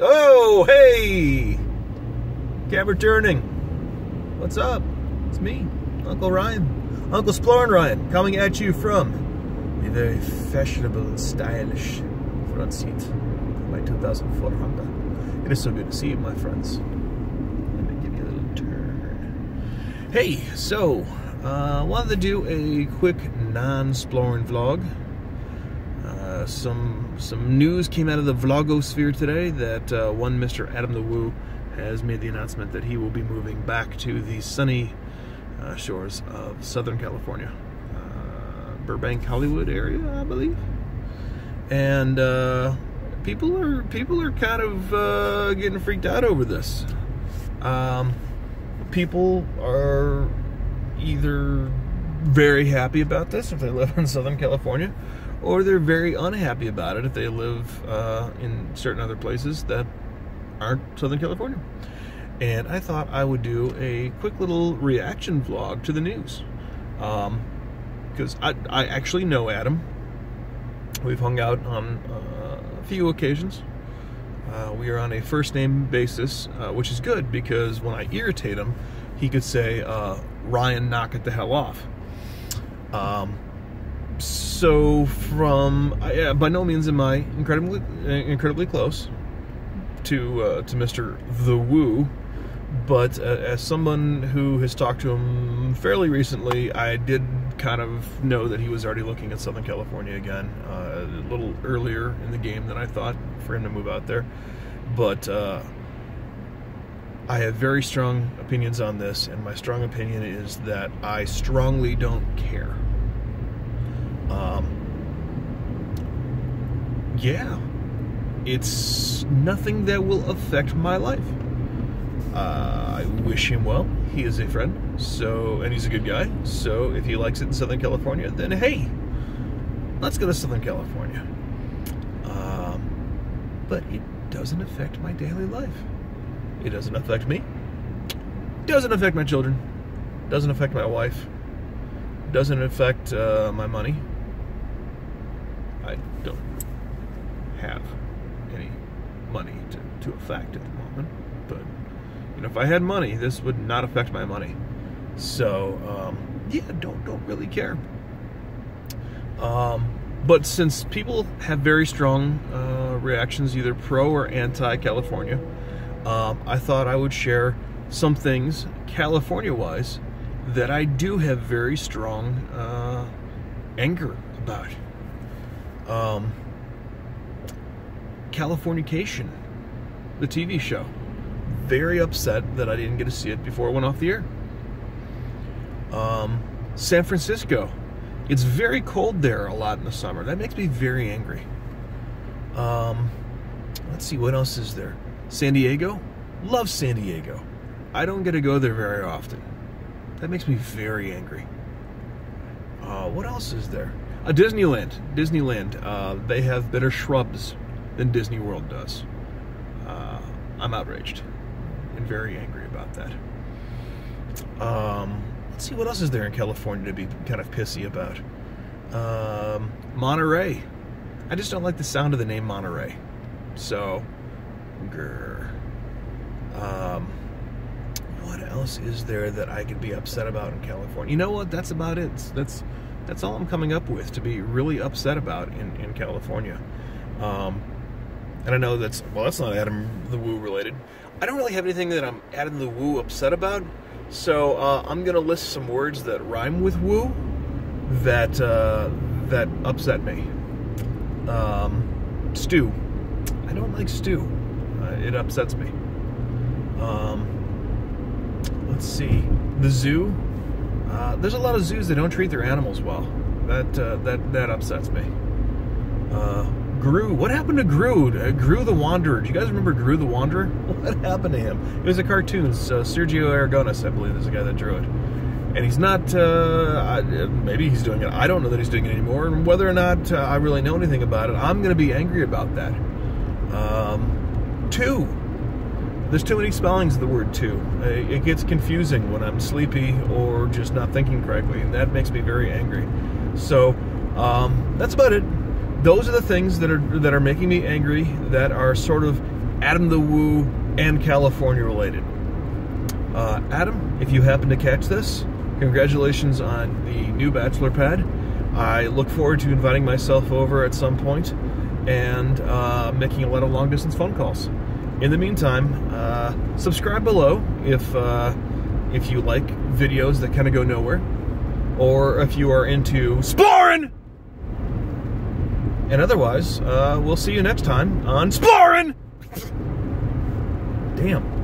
Oh, hey! Cab returning. What's up? It's me, Uncle Ryan. Uncle Splorin Ryan, coming at you from the very fashionable and stylish front seat of my 2004 Honda. It is so good to see you, my friends. Let me give you a little turn. Hey, so, wanted to do a quick non-Splorin vlog. Some news came out of the vlogosphere today that one Mr. Adam the Woo has made the announcement that he will be moving back to the sunny shores of Southern California, Burbank, Hollywood area, I believe. And people are kind of getting freaked out over this. People are either very happy about this if they live in Southern California, or they're very unhappy about it if they live in certain other places that aren't Southern California. And I thought I would do a quick little reaction vlog to the news, because I actually know Adam. We've hung out on a few occasions. We are on a first name basis, which is good, because when I irritate him, he could say, Ryan, knock it the hell off. So from, by no means am I incredibly close to Mr. The Woo, but as someone who has talked to him fairly recently, I did kind of know that he was already looking at Southern California again, a little earlier in the game than I thought for him to move out there. But I have very strong opinions on this, and my strong opinion is that I strongly don't care. Yeah, it's nothing that will affect my life. I wish him well. He is a friend, so, and he's a good guy, so if he likes it in Southern California, then hey, let's go to Southern California. But it doesn't affect my daily life. It doesn't affect me, doesn't affect my children, doesn't affect my wife, doesn't affect my money. I don't have any money to affect at the moment, but you know, if I had money, this would not affect my money. So yeah, don't really care. But since people have very strong reactions, either pro or anti-California, I thought I would share some things California-wise that I do have very strong anger about. Californication, the TV show. Very upset that I didn't get to see it before it went off the air. San Francisco. It's very cold there a lot in the summer. That makes me very angry. Let's see, what else is there? San Diego? Love San Diego. I don't get to go there very often. That makes me very angry. What else is there? Disneyland. Disneyland. They have better shrubs than Disney World does. I'm outraged and very angry about that. Let's see, what else is there in California to be kind of pissy about? Monterey. I just don't like the sound of the name Monterey. So, grr. What else is there that I could be upset about in California? You know what? That's about it. That's all I'm coming up with to be really upset about in California. And I know that's, well, that's not Adam the Woo related. I don't really have anything that I'm Adam the Woo upset about. So I'm gonna list some words that rhyme with Woo that that upset me. Stew. I don't like stew. It upsets me. Let's see, the zoo. There's a lot of zoos that don't treat their animals well. That upsets me. Gru. What happened to Gru? Gru the Wanderer. Do you guys remember Gru the Wanderer? What happened to him? It was a cartoon. Sergio Aragonés, I believe, is the guy that drew it. And he's not, maybe he's doing it. I don't know that he's doing it anymore. And whether or not I really know anything about it, I'm going to be angry about that. Two. There's too many spellings of the word two. It gets confusing when I'm sleepy or just not thinking correctly, and that makes me very angry. So That's about it. Those are the things that are making me angry, that are sort of Adam the Woo and California related. Adam, if you happen to catch this, congratulations on the new bachelor pad. I look forward to inviting myself over at some point and making a lot of long-distance phone calls. In the meantime, subscribe below if you like videos that kind of go nowhere, or if you are into Splorin! And otherwise, we'll see you next time on Splorin! Damn.